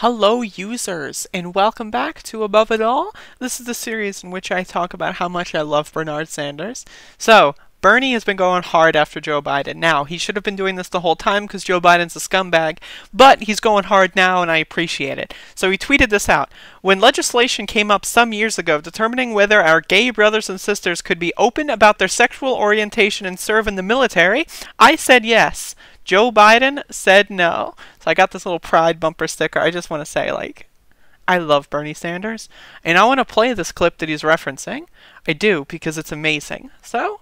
Hello users, and welcome back to Above It All. This is the series in which I talk about how much I love Bernard Sanders. So, Bernie has been going hard after Joe Biden. Now, he should have been doing this the whole time because Joe Biden's a scumbag, but he's going hard now and I appreciate it. So he tweeted this out. When legislation came up some years ago determining whether our gay brothers and sisters could be open about their sexual orientation and serve in the military, I said yes. Joe Biden said no. So I got this little pride bumper sticker. I just want to say, like, I love Bernie Sanders. And I want to play this clip that he's referencing. I do, because it's amazing. So,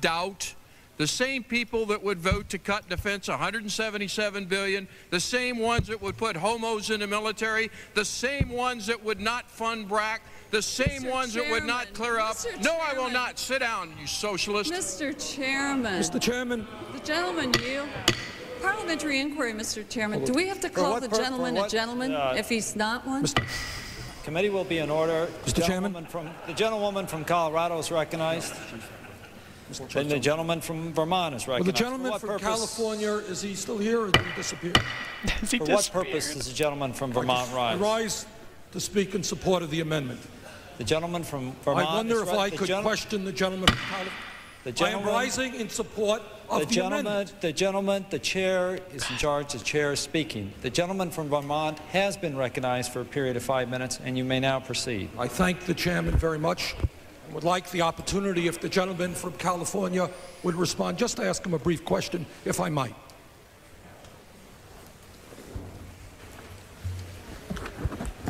doubt the same people that would vote to cut defense $177 billion, the same ones that would put homos in the military, the same ones that would not fund BRAC, the same ones that would not clear up. No, I will not. Sit down, you socialist. Mr. Chairman, the gentleman, you parliamentary inquiry, Mr. Chairman. Do we have to call the gentleman a gentleman if he's not one? Committee will be in order. Mr. Chairman, the gentlewoman from Colorado is recognized. And the gentleman from Vermont is recognized. Well, the gentleman from California, is he still here or did he disappear? For what purpose does the gentleman from Vermont rise? I rise to speak in support of the amendment. The gentleman from Vermont. I wonder if I could question the gentleman from California. I am rising in support of the amendment. The chair is in charge. The chair is speaking. The gentleman from Vermont has been recognized for a period of 5 minutes, and you may now proceed. I thank the chairman very much. I would like the opportunity, if the gentleman from California would respond, just to ask him a brief question, if I might.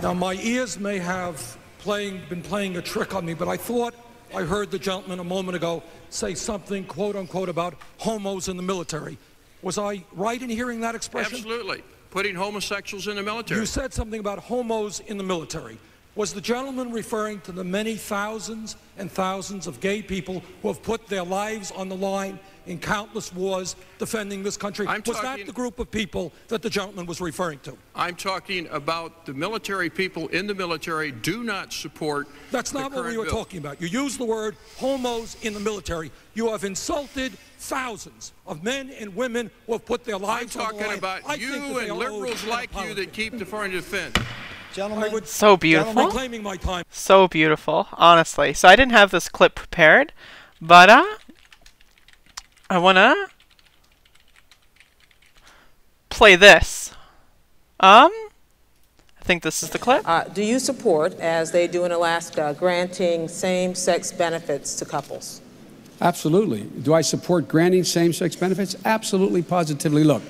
Now, my ears may have been playing a trick on me, but I thought I heard the gentleman a moment ago say something, quote unquote, about homos in the military. Was I right in hearing that expression? Absolutely. Putting homosexuals in the military. You said something about homos in the military. Was the gentleman referring to the many thousands and thousands of gay people who have put their lives on the line in countless wars defending this country? Was that the group of people that the gentleman was referring to? I'm talking about the military. People in the military do not support. That's not what we were talking about. You used the word homos in the military. You have insulted thousands of men and women who have put their lives on the line. I'm talking about you and liberals like you that keep deferring to defense. Gentlemen, so beautiful. My time. So beautiful, honestly. So I didn't have this clip prepared, but I wanna play this. I think this is the clip. Do you support, as they do in Alaska, granting same-sex benefits to couples? Absolutely. Do I support granting same-sex benefits? Absolutely, positively. Look,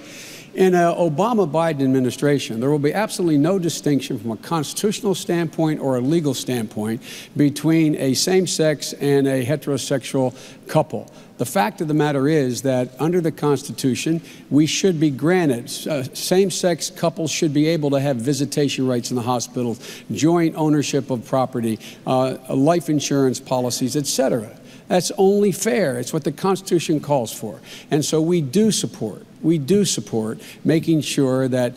in an Obama-Biden administration, there will be absolutely no distinction from a constitutional standpoint or a legal standpoint between a same-sex and a heterosexual couple. The fact of the matter is that under the Constitution, we should be granted, same-sex couples should be able to have visitation rights in the hospitals, joint ownership of property, life insurance policies, etc. That's only fair. It's what the Constitution calls for. And so we do support. We do support making sure that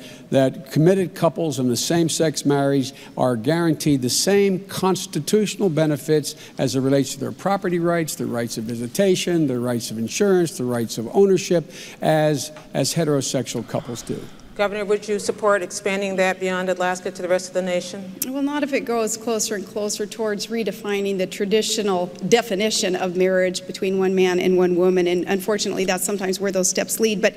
committed couples in the same-sex marriage are guaranteed the same constitutional benefits as it relates to their property rights, their rights of visitation, their rights of insurance, their rights of ownership, as heterosexual couples do. Governor, would you support expanding that beyond Alaska to the rest of the nation? Well, not if it goes closer and closer towards redefining the traditional definition of marriage between one man and one woman. And unfortunately, that's sometimes where those steps lead. But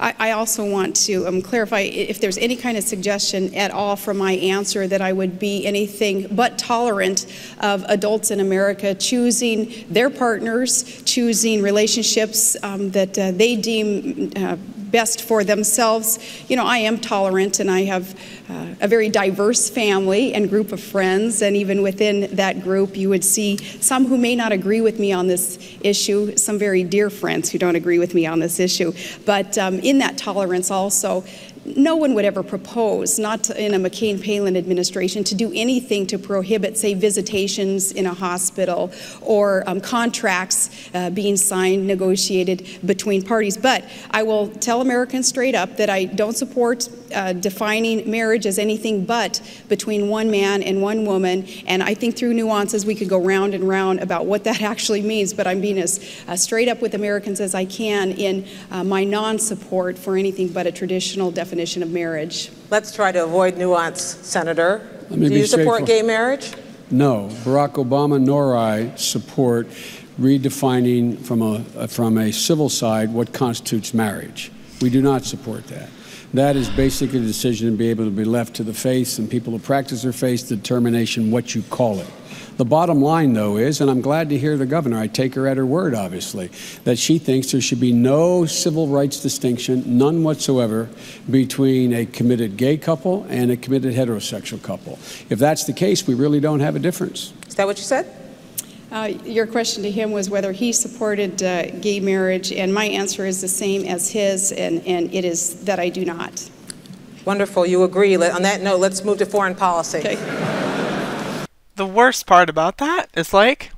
I also want to clarify, if there's any kind of suggestion at all from my answer that I would be anything but tolerant of adults in America choosing their partners, choosing relationships that they deem best for themselves. You know, I am tolerant, and I have a very diverse family and group of friends, and even within that group you would see some who may not agree with me on this issue, some very dear friends who don't agree with me on this issue. But in that tolerance also, no one would ever propose, not in a McCain-Palin administration, to do anything to prohibit, say, visitations in a hospital or contracts being signed, negotiated between parties. But I will tell Americans straight up that I don't support defining marriage as anything but between one man and one woman. And I think through nuances, we could go round and round about what that actually means, but I'm being as straight up with Americans as I can in my non-support for anything but a traditional definition of marriage. Let's try to avoid nuance, Senator. Do you support gay marriage? No, Barack Obama nor I support redefining from a civil side what constitutes marriage. We do not support that. That is basically a decision to be able to be left to the faiths and people who practice their faith's determination what you call it. The bottom line, though, is, and I'm glad to hear the governor, I take her at her word, obviously, that she thinks there should be no civil rights distinction, none whatsoever, between a committed gay couple and a committed heterosexual couple. If that's the case, we really don't have a difference. Is that what you said? Your question to him was whether he supported gay marriage, and my answer is the same as his, and it is that I do not. Wonderful. You agree. On that note, let's move to foreign policy. Okay. The worst part about that is, like,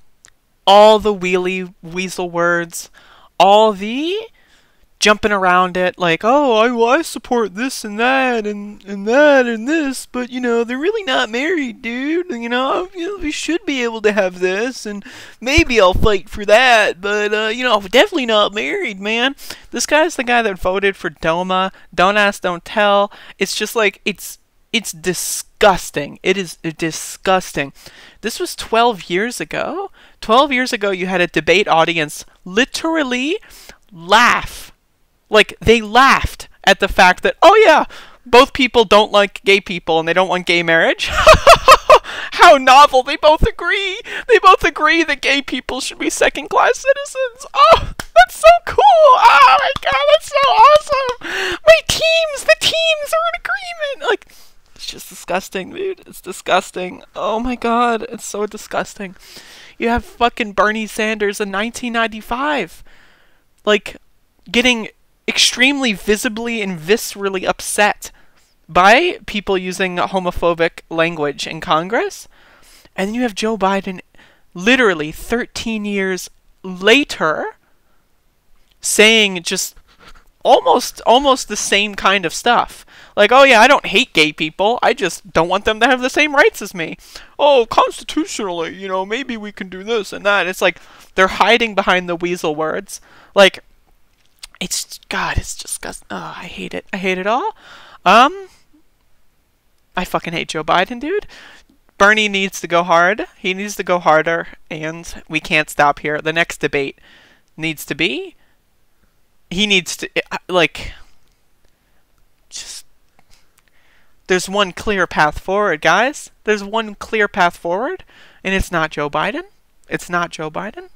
all the wheelie weasel words, all the jumping around it, like, oh, I support this and that and that and this, but, you know, they're really not married, dude, and, you know, we should be able to have this, and maybe I'll fight for that, but, you know, I'm definitely not married, man. This guy's the guy that voted for DOMA, Don't Ask, Don't Tell. It's just, like, it's disgusting. It is disgusting. This was 12 years ago. 12 years ago, you had a debate audience literally laugh. Like, they laughed at the fact that, oh yeah, both people don't like gay people and they don't want gay marriage. How novel. They both agree. They both agree that gay people should be second-class citizens. Oh, that's so cool. Oh my God, that's so awesome. My teams, the teams are in agreement. Like, it's just disgusting, dude. It's disgusting. Oh my God, it's so disgusting. You have fucking Bernie Sanders in 1995, like, getting extremely visibly and viscerally upset by people using homophobic language in Congress. And then you have Joe Biden literally 13 years later saying just almost the same kind of stuff. Like, oh yeah, I don't hate gay people, I just don't want them to have the same rights as me. Oh, constitutionally, you know, maybe we can do this and that. It's like, they're hiding behind the weasel words. Like, it's, God, it's disgusting. Oh, I hate it. I hate it all. I fucking hate Joe Biden, dude. Bernie needs to go hard. He needs to go harder, and we can't stop here. The next debate needs to be, he needs to, like, just, there's one clear path forward, guys. There's one clear path forward, and it's not Joe Biden. It's not Joe Biden.